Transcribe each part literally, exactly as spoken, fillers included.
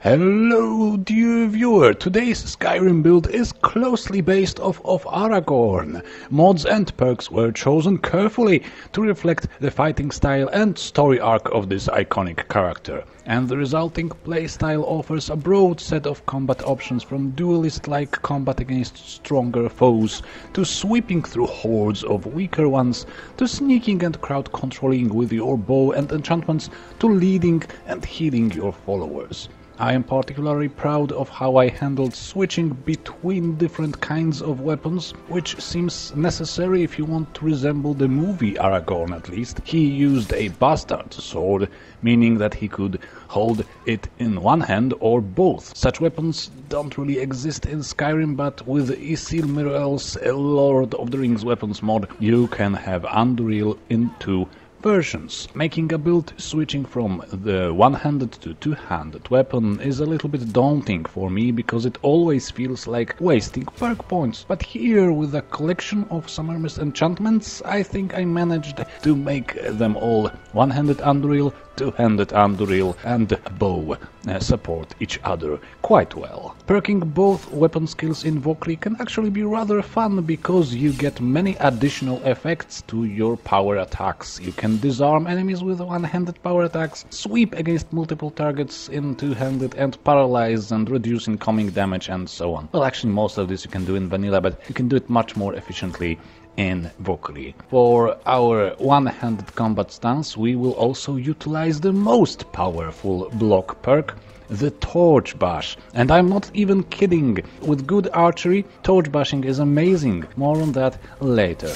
Hello dear viewer, today's Skyrim build is closely based off of Aragorn. Mods and perks were chosen carefully to reflect the fighting style and story arc of this iconic character, and the resulting playstyle offers a broad set of combat options from duelist-like combat against stronger foes, to sweeping through hordes of weaker ones, to sneaking and crowd controlling with your bow and enchantments, to leading and healing your followers. I am particularly proud of how I handled switching between different kinds of weapons, which seems necessary if you want to resemble the movie Aragorn at least. He used a bastard sword, meaning that he could hold it in one hand or both. Such weapons don't really exist in Skyrim, but with Isilmeriel's Lord of the Rings weapons mod, you can have Andúril in two versions. Making a build switching from the one-handed to two-handed weapon is a little bit daunting for me because it always feels like wasting perk points, but here with a collection of Summermyst enchantments I think I managed to make them all one-handed Andúril, two-handed Andúril and bow uh, support each other quite well. Perking both weapon skills in Vokrii can actually be rather fun because you get many additional effects to your power attacks. You can disarm enemies with one-handed power attacks, sweep against multiple targets in two-handed and paralyze and reduce incoming damage and so on. Well, actually most of this you can do in vanilla, but you can do it much more efficiently in Vokrii. For our one-handed combat stance we will also utilize the most powerful block perk, the Torch Bash. And I'm not even kidding, with good archery, torch bashing is amazing. More on that later.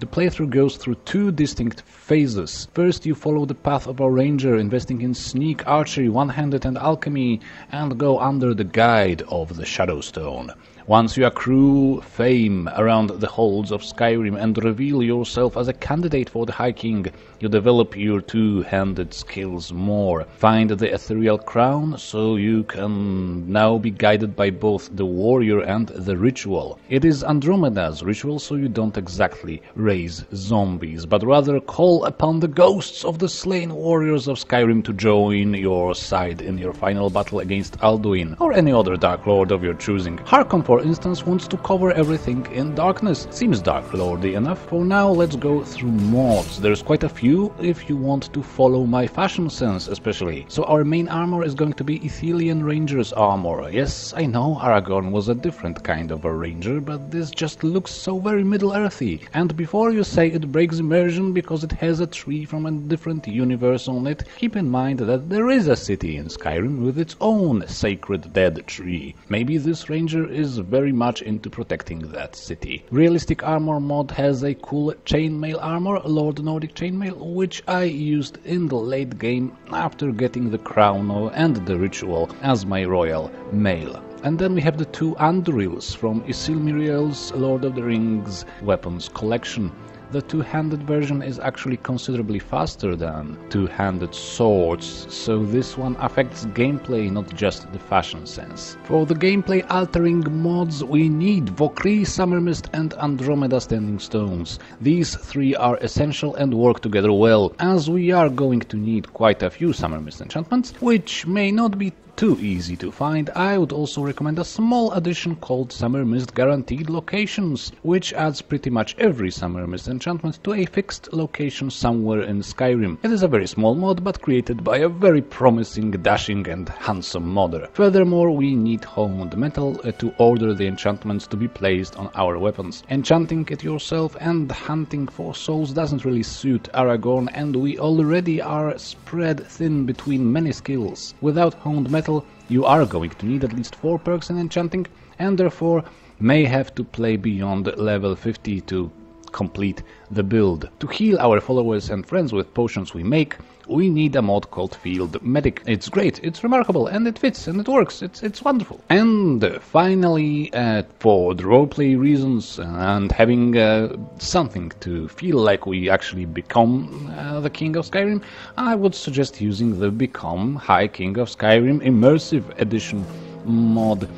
The playthrough goes through two distinct phases. First you follow the path of a ranger, investing in sneak, archery, one-handed and alchemy, and go under the guide of the Shadowstone. Once you accrue fame around the holds of Skyrim and reveal yourself as a candidate for the High King, you develop your two-handed skills more. Find the Aetherial Crown, so you can now be guided by both the warrior and the ritual. It is Andromeda's ritual, so you don't exactly raise zombies, but rather call upon the ghosts of the slain warriors of Skyrim to join your side in your final battle against Alduin, or any other Dark Lord of your choosing. Harkon, for For instance, wants to cover everything in darkness. Seems dark lordy enough. For now, let's go through mods. There's quite a few if you want to follow my fashion sense especially. So our main armor is going to be Ithilien Ranger's armor. Yes, I know Aragorn was a different kind of a ranger, but this just looks so very Middle-earthy. And before you say it breaks immersion because it has a tree from a different universe on it, keep in mind that there is a city in Skyrim with its own sacred dead tree. Maybe this ranger is very much into protecting that city. Realistic Armor mod has a cool chainmail armor, Lord Nordic chainmail, which I used in the late game after getting the crown and the ritual as my royal mail. And then we have the two Andúrils from Isilmeriel's Lord of the Rings weapons collection. The two-handed version is actually considerably faster than two-handed swords, so this one affects gameplay, not just the fashion sense. For the gameplay altering mods we need Vokrii, Summermyst and Andromeda Standing Stones. These three are essential and work together well, as we are going to need quite a few Summermyst enchantments, which may not be too easy to find. I would also recommend a small addition called Summermyst Guaranteed Locations, which adds pretty much every Summermyst enchantment to a fixed location somewhere in Skyrim. It is a very small mod, but created by a very promising, dashing and handsome modder. Furthermore, we need Honed Metal to order the enchantments to be placed on our weapons. Enchanting it yourself and hunting for souls doesn't really suit Aragorn, and we already are spread thin between many skills. Without Honed Metal, you are going to need at least four perks in enchanting, and therefore may have to play beyond level fifty to complete the build. To heal our followers and friends with potions we make, we need a mod called Field Medic. It's great, it's remarkable, and it fits, and it works, it's, it's wonderful. And finally, uh, for the roleplay reasons and having uh, something to feel like we actually become uh, the King of Skyrim, I would suggest using the Become High King of Skyrim Immersive Edition mod.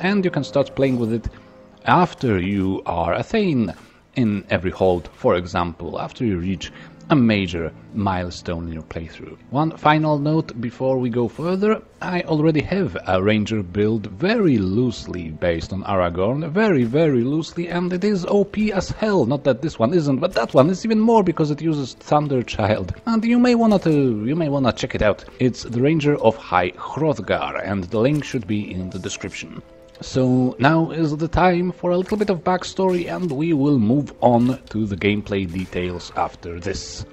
And you can start playing with it after you are a Thane in every hold, for example, after you reach a major milestone in your playthrough. One final note before we go further, I already have a ranger build very loosely based on Aragorn, very very loosely, and it is O P as hell. Not that this one isn't, but that one is even more because it uses Thunderchild, and you may wanna to, you may wanna check it out. It's the Ranger of High Hrothgar, and the link should be in the description. So now is the time for a little bit of backstory, and we will move on to the gameplay details after this.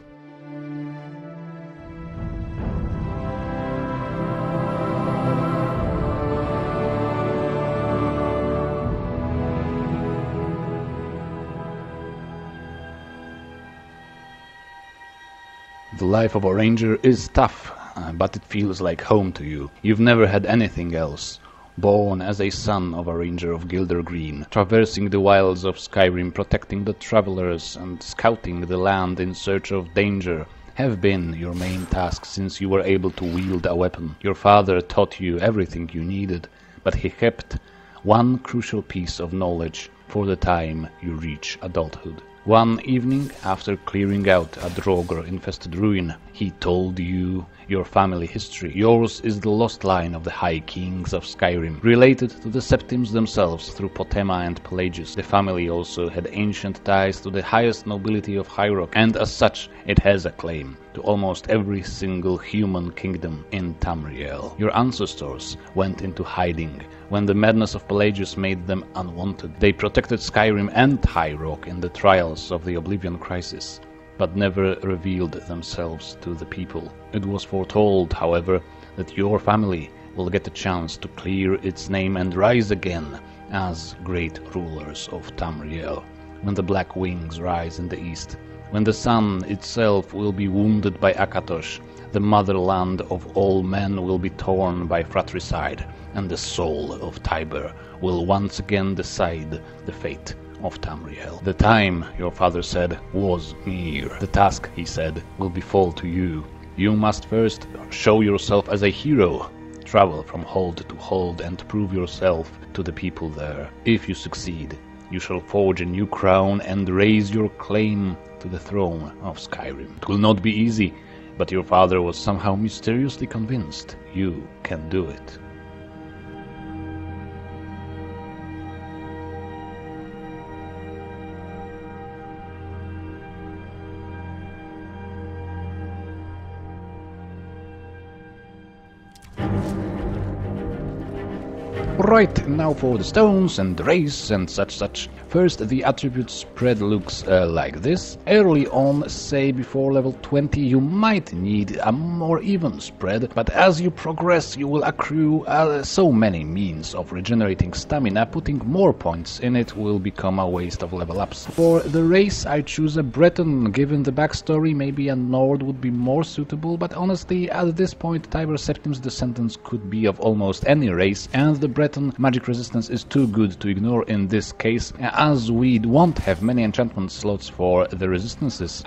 The life of a ranger is tough, but it feels like home to you. You've never had anything else. Born as a son of a ranger of Gildergreen, traversing the wilds of Skyrim, protecting the travelers and scouting the land in search of danger, have been your main task since you were able to wield a weapon. Your father taught you everything you needed, but he kept one crucial piece of knowledge for the time you reach adulthood. One evening, after clearing out a Draugr-infested ruin, he told you your family history. Yours is the lost line of the High Kings of Skyrim, related to the Septims themselves through Potema and Pelagius. The family also had ancient ties to the highest nobility of High Rock, and as such, it has a claim to almost every single human kingdom in Tamriel. Your ancestors went into hiding when the madness of Pelagius made them unwanted. They protected Skyrim and High Rock in the trials of the Oblivion Crisis, but never revealed themselves to the people. It was foretold, however, that your family will get a chance to clear its name and rise again as great rulers of Tamriel, when the black wings rise in the east, when the sun itself will be wounded by Akatosh, the motherland of all men will be torn by fratricide, and the soul of Tiber will once again decide the fate of Tamriel. The time, your father said, was near. The task, he said, will befall to you. You must first show yourself as a hero, travel from hold to hold and prove yourself to the people there. If you succeed, you shall forge a new crown and raise your claim to the throne of Skyrim. It will not be easy, but your father was somehow mysteriously convinced you can do it. Right, now for the stones and race and such such. First, the attribute spread looks uh, like this. Early on, say before level twenty, you might need a more even spread, but as you progress you will accrue uh, so many means of regenerating stamina, putting more points in it will become a waste of level ups. For the race, I choose a Breton. Given the backstory, maybe a Nord would be more suitable, but honestly, at this point, Tiber Septim's descendants could be of almost any race, and the Breton magic resistance is too good to ignore in this case, as we won't have many enchantment slots for the resistances.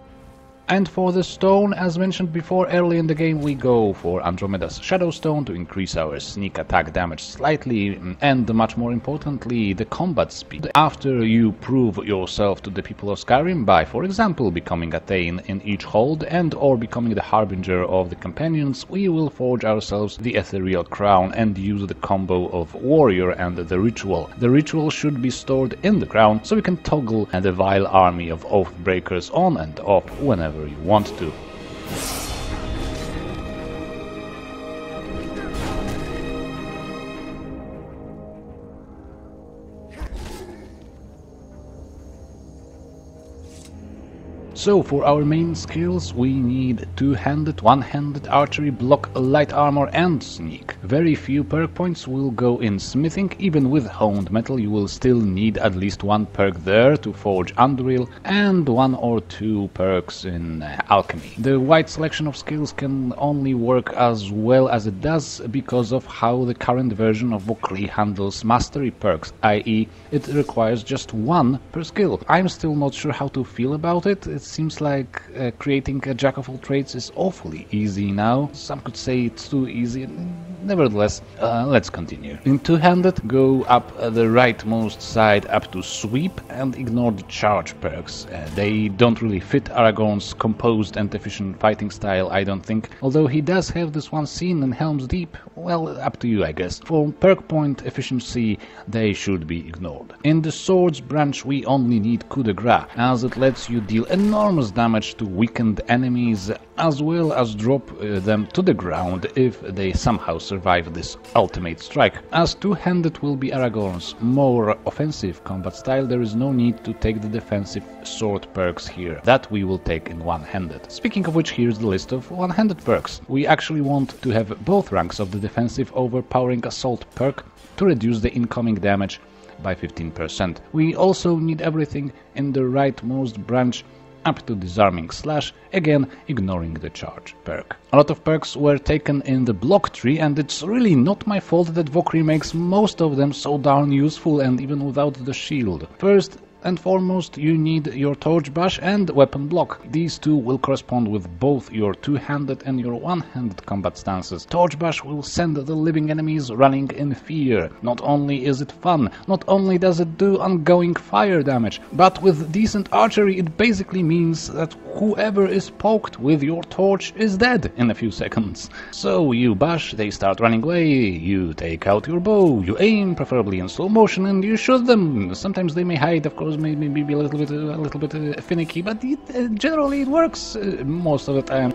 And for the stone, as mentioned before early in the game, we go for Andromeda's Shadow Stone to increase our sneak attack damage slightly, and much more importantly, the combat speed. After you prove yourself to the people of Skyrim by, for example, becoming a Thane in each hold and or becoming the Harbinger of the Companions, we will forge ourselves the Aetherial Crown and use the combo of Warrior and the Ritual. The Ritual should be stored in the Crown, so we can toggle the vile army of Oathbreakers on and off whenever you want to. So for our main skills we need two-handed, one-handed archery, block, light armor and sneak. Very few perk points will go in smithing. Even with honed metal you will still need at least one perk there to forge Andúril and one or two perks in uh, alchemy. The wide selection of skills can only work as well as it does because of how the current version of Vokrii handles mastery perks, that is it requires just one per skill. I'm still not sure how to feel about it. It's it seems like uh, creating a jack of all trades is awfully easy now. Some could say it's too easy. Nevertheless, uh, let's continue. In two-handed, go up the rightmost side up to sweep and ignore the charge perks. Uh, they don't really fit Aragorn's composed and efficient fighting style, I don't think, although he does have this one scene in Helm's Deep. Well, up to you, I guess. For perk point efficiency, they should be ignored. In the swords branch, we only need coup de grace, as it lets you deal enormous damage to weakened enemies, as well as drop uh, them to the ground if they somehow survive this ultimate strike. As two-handed will be Aragorn's more offensive combat style, there is no need to take the defensive sword perks here. That we will take in one-handed. Speaking of which, here's the list of one-handed perks. We actually want to have both ranks of the defensive overpowering assault perk to reduce the incoming damage by fifteen percent. We also need everything in the rightmost branch up to disarming slash, again ignoring the charge perk. A lot of perks were taken in the block tree, and it's really not my fault that Vokrii makes most of them so darn useful, and even without the shield. First and foremost, you need your torch bash and weapon block. These two will correspond with both your two-handed and your one-handed combat stances. Torch bash will send the living enemies running in fear. Not only is it fun, not only does it do ongoing fire damage, but with decent archery it basically means that whoever is poked with your torch is dead in a few seconds. So you bash, they start running away, you take out your bow, you aim, preferably in slow motion, and you shoot them. Sometimes they may hide, of course, maybe maybe a little bit a little bit uh, finicky, but it, uh, generally it works uh, most of the time.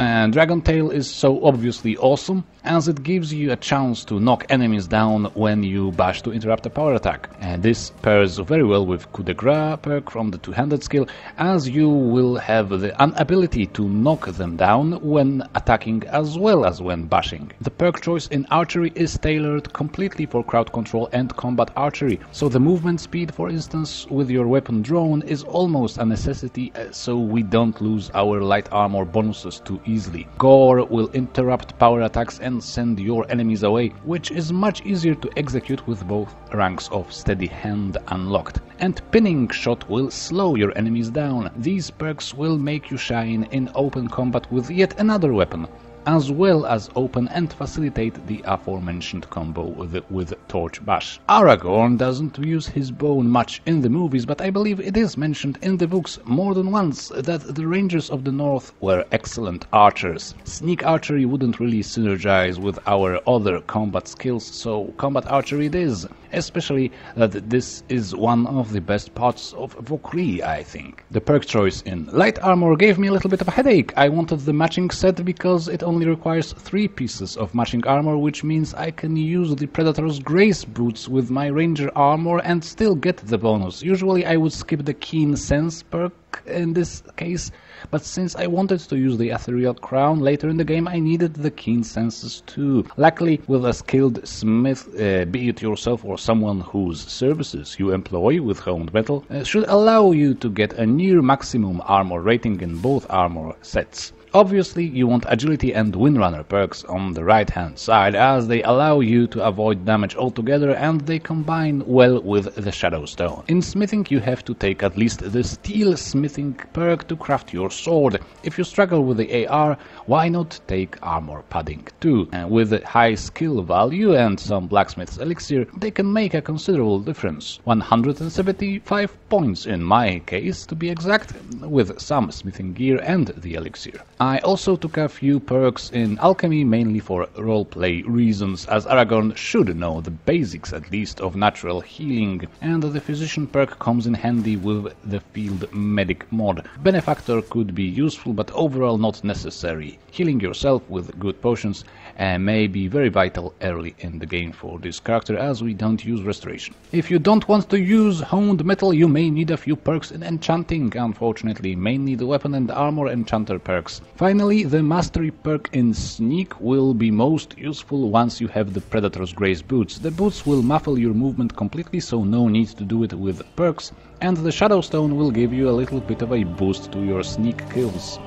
And Dragon Tail is so obviously awesome, as it gives you a chance to knock enemies down when you bash to interrupt a power attack. And this pairs very well with coup de grace perk from the two-handed skill, as you will have the ability to knock them down when attacking as well as when bashing. The perk choice in archery is tailored completely for crowd control and combat archery, so the movement speed, for instance, with your weapon drone is almost a necessity, so we don't lose our light armor bonuses to easily. Gore will interrupt power attacks and send your enemies away, which is much easier to execute with both ranks of steady hand unlocked. And pinning shot will slow your enemies down. These perks will make you shine in open combat with yet another weapon, as well as open and facilitate the aforementioned combo with, with Torch Bash. Aragorn doesn't use his bow much in the movies, but I believe it is mentioned in the books more than once that the Rangers of the North were excellent archers. Sneak archery wouldn't really synergize with our other combat skills, so combat archery it is. Especially that this is one of the best parts of Vokrii, I think. The perk choice in light armor gave me a little bit of a headache. I wanted the matching set because it only requires three pieces of matching armor, which means I can use the Predator's Grace boots with my ranger armor and still get the bonus. Usually I would skip the Keen Sense perk in this case, but since I wanted to use the Aetherial Crown later in the game, I needed the Keen Senses too. Luckily, with a skilled smith, uh, be it yourself or someone whose services you employ with Honed Metal, uh, should allow you to get a near maximum armor rating in both armor sets. Obviously, you want agility and windrunner perks on the right-hand side, as they allow you to avoid damage altogether and they combine well with the Shadow Stone. In smithing, you have to take at least the Steel Smithing perk to craft your sword. If you struggle with the A R, why not take armor padding too? And with high skill value and some blacksmith's elixir, they can make a considerable difference. one hundred seventy-five points in my case, to be exact, with some smithing gear and the elixir. I also took a few perks in alchemy, mainly for roleplay reasons, as Aragorn should know the basics at least of natural healing, and the physician perk comes in handy with the Field Medic mod. Benefactor could be useful, but overall not necessary. Healing yourself with good potions uh, may be very vital early in the game for this character, as we don't use restoration. If you don't want to use Honed Metal, you may need a few perks in enchanting, unfortunately, mainly the weapon and armor enchanter perks. Finally, the mastery perk in sneak will be most useful once you have the Predator's Grace boots. The boots will muffle your movement completely, so no need to do it with perks, and the Shadow Stone will give you a little bit of a boost to your sneak kills.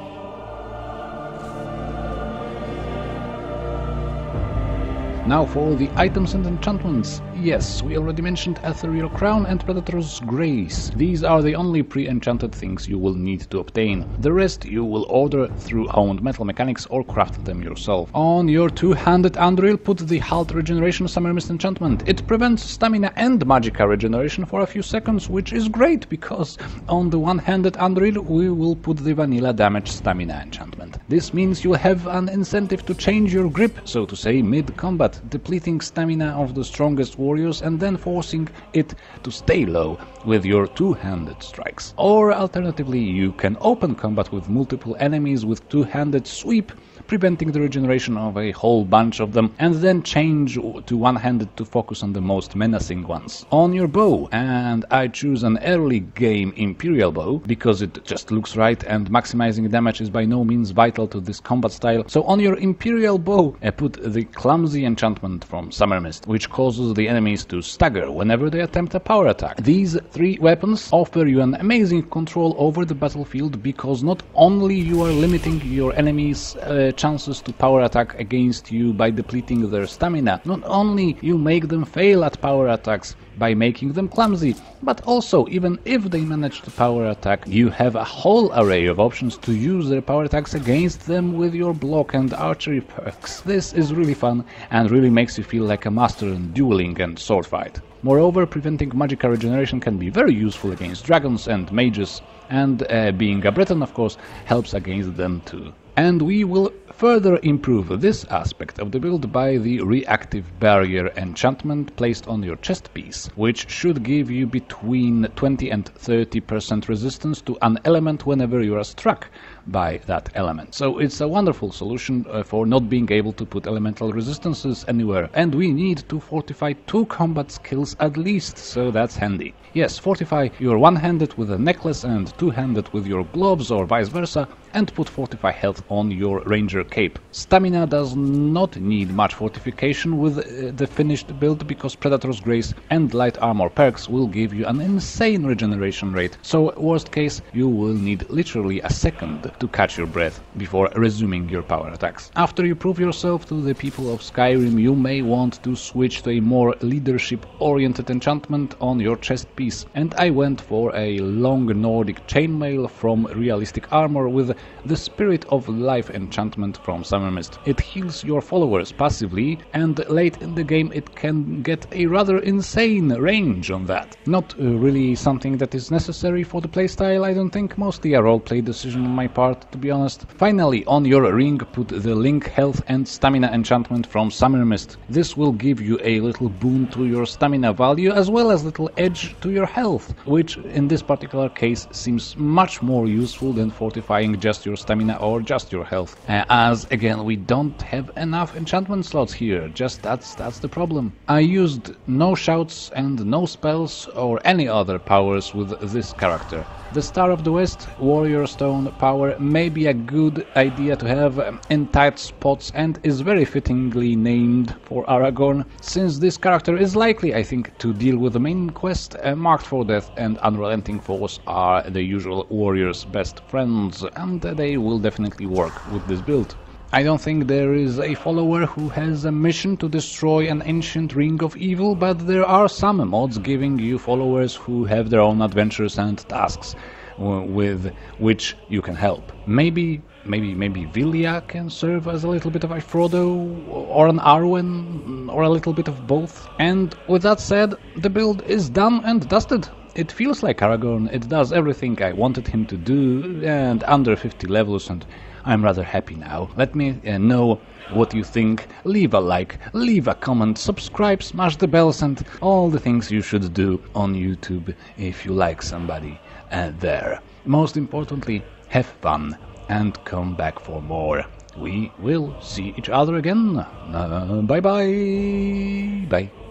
Now for the items and enchantments. yes, we already mentioned Aetherial Crown and Predator's Grace. These are the only pre-enchanted things you will need to obtain. The rest you will order through Honed Metal mechanics or craft them yourself. On your two-handed Andúril, put the Halt Regeneration Summermyst enchantment. It prevents stamina and magicka regeneration for a few seconds, which is great, because on the one-handed Andúril we will put the vanilla Damage Stamina enchantment. This means you'll have an incentive to change your grip, so to say, mid-combat, depleting stamina of the strongest warriors and then forcing it to stay low with your two-handed strikes. Or alternatively, you can open combat with multiple enemies with two-handed sweep, preventing the regeneration of a whole bunch of them, and then change to one-handed to focus on the most menacing ones. On your bow, and I choose an early game Imperial bow, because it just looks right and maximizing damage is by no means vital to this combat style, so on your Imperial bow I put the Clumsy enchantment from Summermyst, which causes the enemies to stagger whenever they attempt a power attack. These three weapons offer you an amazing control over the battlefield, because not only you are limiting your enemies' uh, chances to power attack against you by depleting their stamina, not only you make them fail at power attacks by making them clumsy, but also, even if they manage to power attack, you have a whole array of options to use their power attacks against them with your block and archery perks. This is really fun and really makes you feel like a master in dueling and sword fight. Moreover, preventing magicka regeneration can be very useful against dragons and mages, and uh, being a Breton, of course, helps against them too. And we will further improve this aspect of the build by the reactive barrier enchantment placed on your chest piece, which should give you between twenty and thirty percent resistance to an element whenever you are struck by that element. So it's a wonderful solution uh, for not being able to put elemental resistances anywhere. And we need to fortify two combat skills at least, so that's handy. Yes, fortify your one-handed with a necklace and two-handed with your gloves or vice versa, and put fortify health on your ranger cape. Stamina does not need much fortification with uh, the finished build, because Predator's Grace and light armor perks will give you an insane regeneration rate, so worst case you will need literally a second to catch your breath before resuming your power attacks. After you prove yourself to the people of Skyrim, you may want to switch to a more leadership-oriented enchantment on your chest piece, and I went for a long Nordic chainmail from Realistic Armor with the Spirit of Life enchantment from Summermyst. It heals your followers passively, and late in the game it can get a rather insane range on that. Not uh, really something that is necessary for the playstyle, I don't think, mostly a roleplay decision on my part, to be honest. Finally, on your ring put the Link Health and Stamina enchantment from Summermyst. This will give you a little boon to your stamina value as well as little edge to your health, which in this particular case seems much more useful than fortifying just your stamina or just your health, uh, as again we don't have enough enchantment slots here. Just that's that's the problem. I used no shouts and no spells or any other powers with this character. The Star of the West Warrior Stone power may be a good idea to have in tight spots and is very fittingly named for Aragorn, since this character is likely, I think, to deal with the main quest. uh, Marked for Death and Unrelenting Force are the usual warrior's best friends, and they will definitely work with this build. I don't think there is a follower who has a mission to destroy an ancient ring of evil, but there are some mods giving you followers who have their own adventures and tasks with which you can help. Maybe, maybe, maybe Vilya can serve as a little bit of a Frodo or an Arwen, or a little bit of both. And with that said, the build is done and dusted. It feels like Aragorn, it does everything I wanted him to do, and under fifty levels, and I'm rather happy now. Let me uh, know what you think. Leave a like, leave a comment, subscribe, smash the bells, and all the things you should do on YouTube if you like somebody uh, there. Most importantly, have fun and come back for more. We will see each other again. Uh, bye bye! Bye.